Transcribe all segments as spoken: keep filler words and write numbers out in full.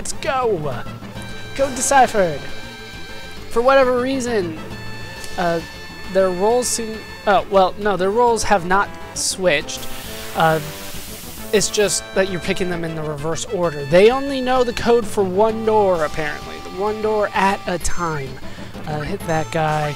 Let's go! Code deciphered. For whatever reason, uh, their roles seem... Oh, well, no, their roles have not switched. Uh, it's just that you're picking them in the reverse order. They only know the code for one door, apparently. The one door at a time. Uh, hit that guy.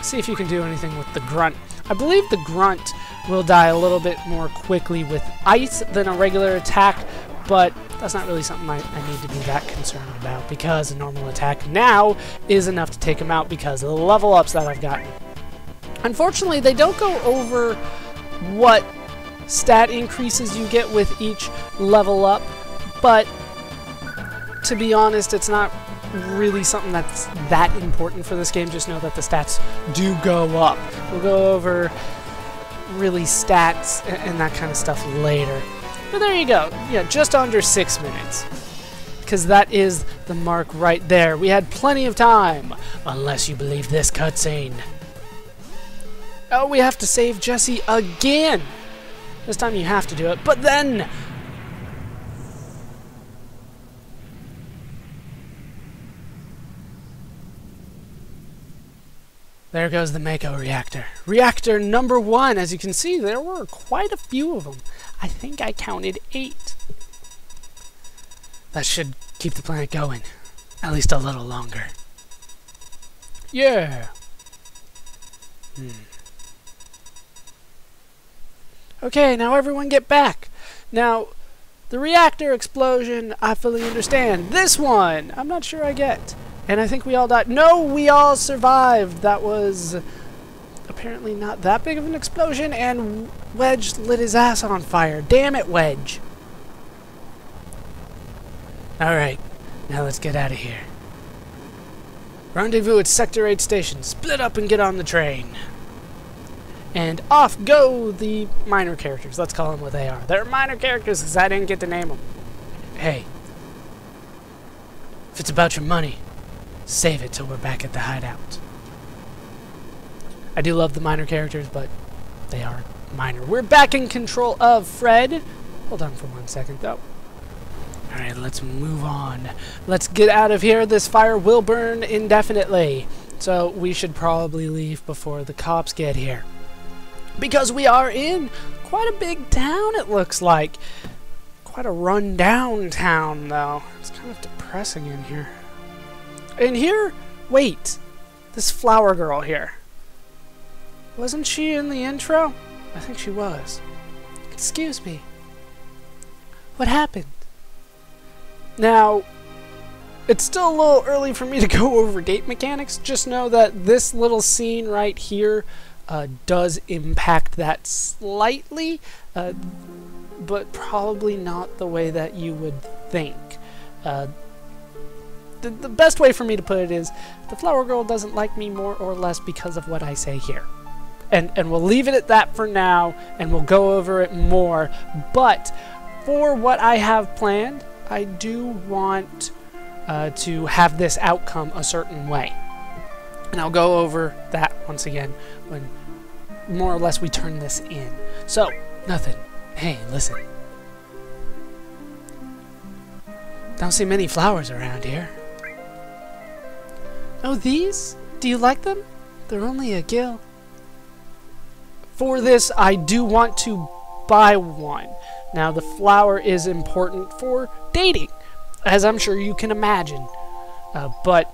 See if you can do anything with the grunt. I believe the grunt will die a little bit more quickly with ice than a regular attack, but that's not really something I, I need to be that concerned about, because a normal attack now is enough to take him out because of the level ups that I've gotten. Unfortunately, they don't go over what stat increases you get with each level up, but to be honest, it's not really something that's that important for this game. Just know that the stats do go up. We'll go over really stats and, and that kind of stuff later. But there you go. Yeah, just under six minutes. Because that is the mark right there. We had plenty of time. Unless you believe this cutscene. Oh, we have to save Jesse again. This time you have to do it. But then... there goes the Mako reactor. Reactor number one. As you can see, there were quite a few of them. I think I counted eight. That should keep the planet going. At least a little longer. Yeah. Hmm. Okay, now everyone get back. Now, the reactor explosion, I fully understand. This one, I'm not sure I get. And I think we all died. No, we all survived. That was apparently not that big of an explosion, and Wedge lit his ass on fire. Damn it, Wedge. Alright, now let's get out of here. Rendezvous at Sector eight station. Split up and get on the train. And off go the minor characters. Let's call them what they are. They're minor characters because I didn't get to name them. Hey, if it's about your money, save it till we're back at the hideout. I do love the minor characters, but they are minor. We're back in control of Fred. Hold on for one second, though. All right, let's move on. Let's get out of here. This fire will burn indefinitely, so we should probably leave before the cops get here. Because we are in quite a big town, it looks like. Quite a run-down town, though. It's kind of depressing in here. In here? Wait. This flower girl here. Wasn't she in the intro? I think she was. Excuse me. What happened? Now, it's still a little early for me to go over gate mechanics. Just know that this little scene right here uh, does impact that slightly, uh, but probably not the way that you would think. Uh, The, the best way for me to put it is the flower girl doesn't like me more or less because of what I say here. And, and we'll leave it at that for now, and we'll go over it more. But for what I have planned, I do want uh, to have this outcome a certain way. And I'll go over that once again when more or less we turn this in. So, nothing. Hey, listen. Don't see many flowers around here. Oh, these? Do you like them? They're only a gill. For this, I do want to buy one. Now, the flower is important for dating, as I'm sure you can imagine. Uh, but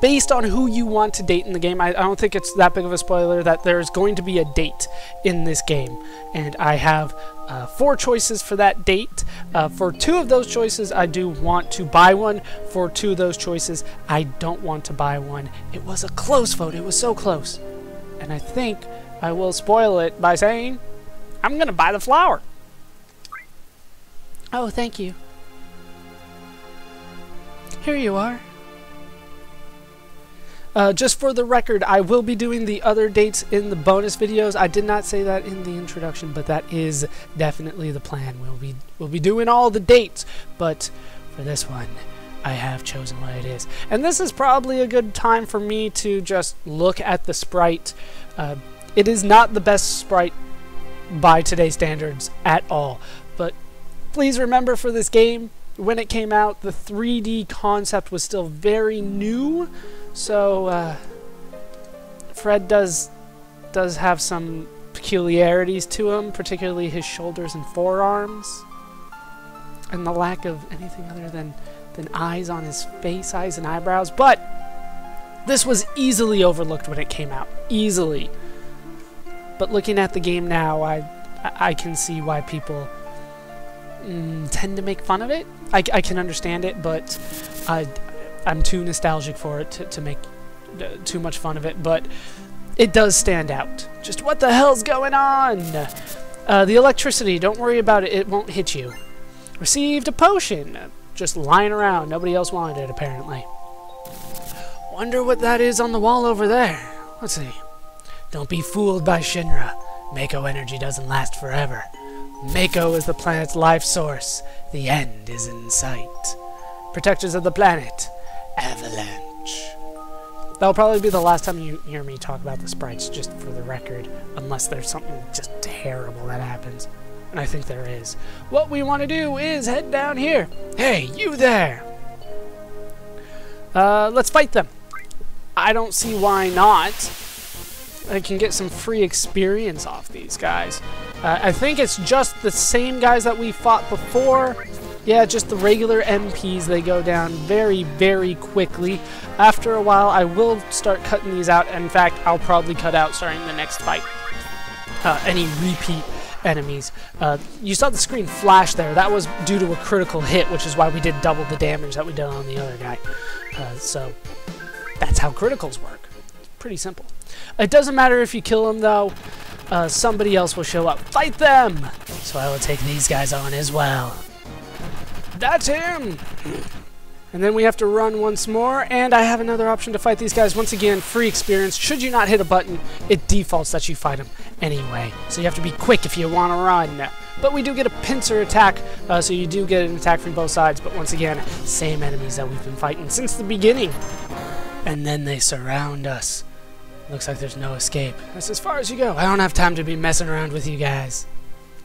based on who you want to date in the game, I, I don't think it's that big of a spoiler that there's going to be a date in this game. And I have uh, four choices for that date. Uh, for two of those choices, I do want to buy one. For two of those choices, I don't want to buy one. It was a close vote. It was so close. And I think I will spoil it by saying, I'm going to buy the flower. Oh, thank you. Here you are. Uh, just for the record, I will be doing the other dates in the bonus videos. I did not say that in the introduction, but that is definitely the plan. We'll be, we'll be doing all the dates, but for this one, I have chosen what it is. And this is probably a good time for me to just look at the sprite. Uh, it is not the best sprite by today's standards at all, but please remember for this game, when it came out, the three D concept was still very new, so uh, Fred does does have some peculiarities to him, particularly his shoulders and forearms, and the lack of anything other than than eyes on his face, eyes and eyebrows. But this was easily overlooked when it came out, easily. But looking at the game now, I I can see why people mm, tend to make fun of it. I, I can understand it, but I, I'm too nostalgic for it to, to make uh, too much fun of it. But it does stand out. Just what the hell's going on? Uh, the electricity, don't worry about it, it won't hit you. Received a potion. Just lying around. Nobody else wanted it, apparently. Wonder what that is on the wall over there. Let's see. Don't be fooled by Shinra. Mako energy doesn't last forever. Mako is the planet's life source. The end is in sight. Protectors of the planet, Avalanche. That'll probably be the last time you hear me talk about the sprites, just for the record, unless there's something just terrible that happens. And I think there is. What we want to do is head down here. Hey, you there! Uh, let's fight them. I don't see why not. I can get some free experience off these guys. Uh, I think it's just the same guys that we fought before. Yeah, just the regular M Ps. They go down very, very quickly. After a while, I will start cutting these out. In fact, I'll probably cut out starting the next fight. Uh, any repeat enemies. Uh, you saw the screen flash there. That was due to a critical hit, which is why we did double the damage that we did on the other guy. Uh, so that's how criticals work. It's pretty simple. It doesn't matter if you kill them, though. Uh, somebody else will show up. Fight them! So I will take these guys on as well. That's him! And then we have to run once more, and I have another option to fight these guys. Once again, free experience. Should you not hit a button, it defaults that you fight them anyway. So you have to be quick if you want to run. But we do get a pincer attack, uh, so you do get an attack from both sides. But once again, same enemies that we've been fighting since the beginning. And then they surround us. Looks like there's no escape. That's as far as you go. I don't have time to be messing around with you guys.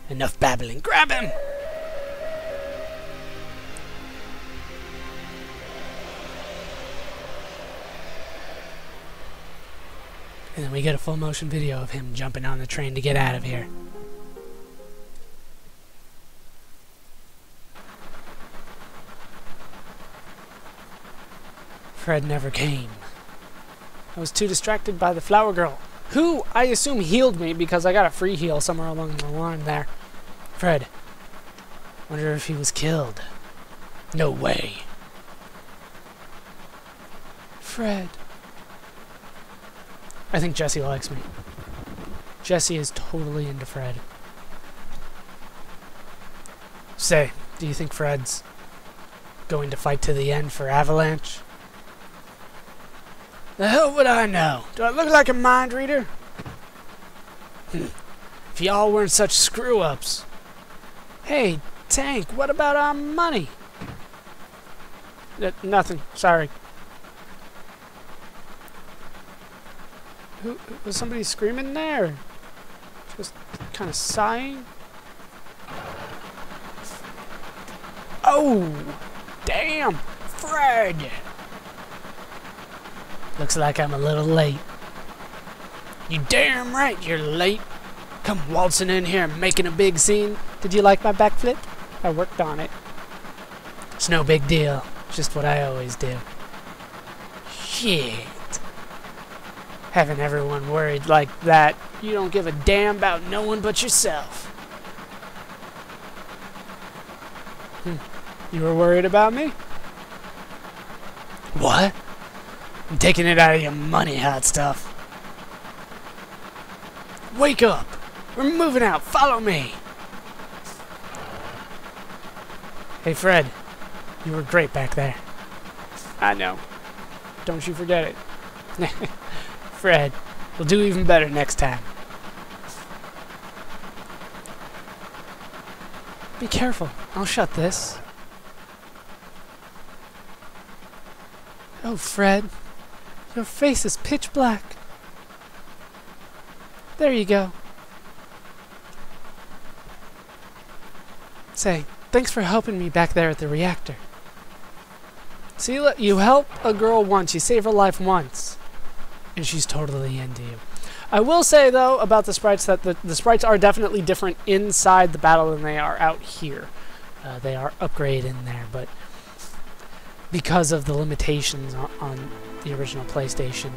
Enough babbling. Grab him! And then we get a full motion video of him jumping on the train to get out of here. Fred never came. I was too distracted by the flower girl, who I assume healed me because I got a free heal somewhere along the line there. Fred, wonder if he was killed. No way. Fred. I think Jesse likes me. Jesse is totally into Fred. Say, do you think Fred's going to fight to the end for Avalanche? The hell would I know? Do I look like a mind reader? Hm. If y'all weren't such screw-ups. Hey, Tank, what about our money? Uh, nothing, sorry. Who, was somebody screaming there? Just kind of sighing? Oh! Damn! Fred! Looks like I'm a little late. You damn right you're late! Come waltzing in here and making a big scene. Did you like my backflip? I worked on it. It's no big deal. Just what I always do. Shit. Having everyone worried like that, you don't give a damn about no one but yourself. Hmm. You were worried about me? What? I'm taking it out of your money, hot stuff. Wake up! We're moving out! Follow me! Hey Fred, you were great back there. I know. Don't you forget it. Fred, we'll do even better next time. Be careful. I'll shut this. Oh, Fred. Your face is pitch black. There you go. Say, Thanks for helping me back there at the reactor. See, look, you help a girl once, you save her life once, and she's totally into you. I will say, though, about the sprites, that the, the sprites are definitely different inside the battle than they are out here. Uh, they are upgraded in there, but because of the limitations on, on the original PlayStation,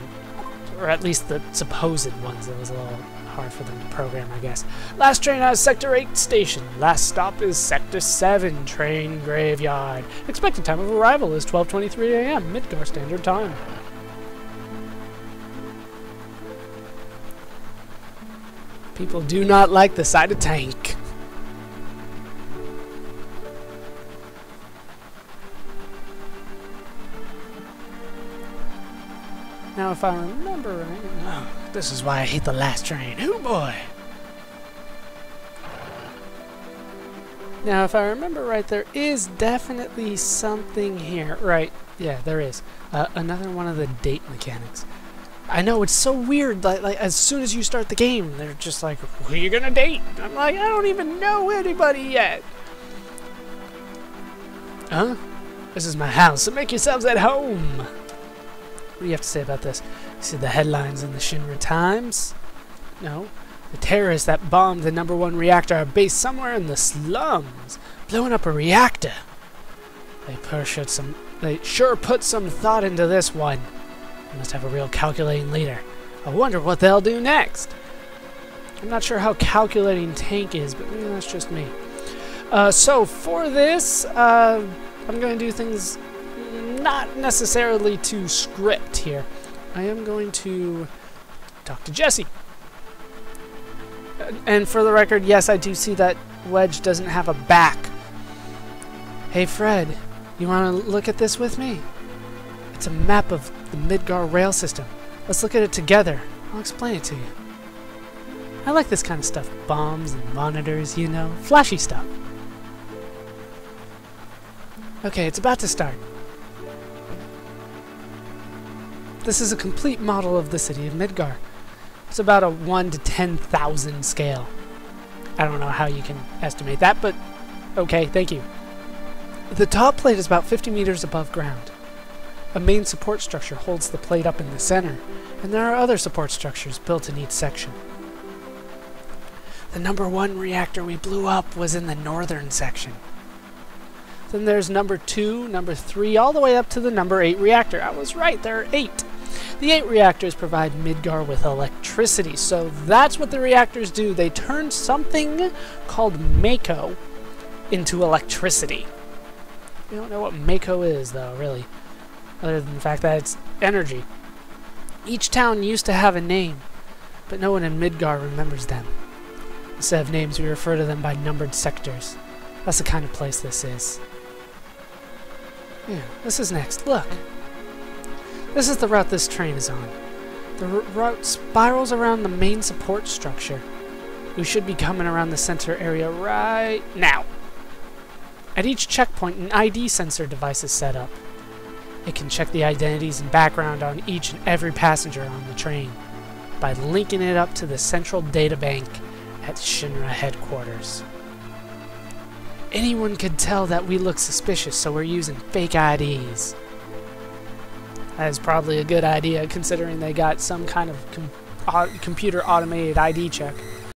or at least the supposed ones, it was a little hard for them to program, I guess. Last train out of Sector eight station. Last stop is Sector seven train graveyard. Expected time of arrival is twelve twenty-three a m Midgar Standard Time. People do not like the sight of tank. Now if I remember right, oh, this is why I hate the last train. Hoo boy! Now if I remember right, there is definitely something here. Right, yeah, there is. Uh, another one of the date mechanics. I know, it's so weird, like, like as soon as you start the game, they're just like, who are you gonna date? I'm like, I don't even know anybody yet. Huh? This is my house, so make yourselves at home. What do you have to say about this? You see the headlines in the Shinra Times? No. The terrorists that bombed the number one reactor are based somewhere in the slums, blowing up a reactor. They sure put some, they sure put some thought into this one. They must have a real calculating leader. I wonder what they'll do next. I'm not sure how calculating tank is, but maybe that's just me. Uh, so for this, uh, I'm going to do things not necessarily to script here. I am going to talk to Jesse. And for the record, yes, I do see that Wedge doesn't have a back. Hey Fred, you want to look at this with me? It's a map of the Midgar rail system. Let's look at it together. I'll explain it to you. I like this kind of stuff. Bombs and monitors, you know. Flashy stuff. Okay, it's about to start. This is a complete model of the city of Midgar. It's about a one to ten thousand scale. I don't know how you can estimate that, but okay, thank you. The top plate is about fifty meters above ground. A main support structure holds the plate up in the center, and there are other support structures built in each section. The number one reactor we blew up was in the northern section. Then there's number two, number three, all the way up to the number eight reactor. I was right, there are eight. The eight reactors provide Midgar with electricity, so that's what the reactors do. They turn something called Mako into electricity. We don't know what Mako is, though, really, other than the fact that it's energy. Each town used to have a name, but no one in Midgar remembers them. Instead of names, we refer to them by numbered sectors. That's the kind of place this is. Yeah, this is next. Look. This is the route this train is on. The route spirals around the main support structure. We should be coming around the center area right now. At each checkpoint, an I D sensor device is set up. It can check the identities and background on each and every passenger on the train by linking it up to the central data bank at Shinra headquarters. Anyone could tell that we look suspicious, so we're using fake I Ds. That is probably a good idea, considering they got some kind of com- computer automated I D check.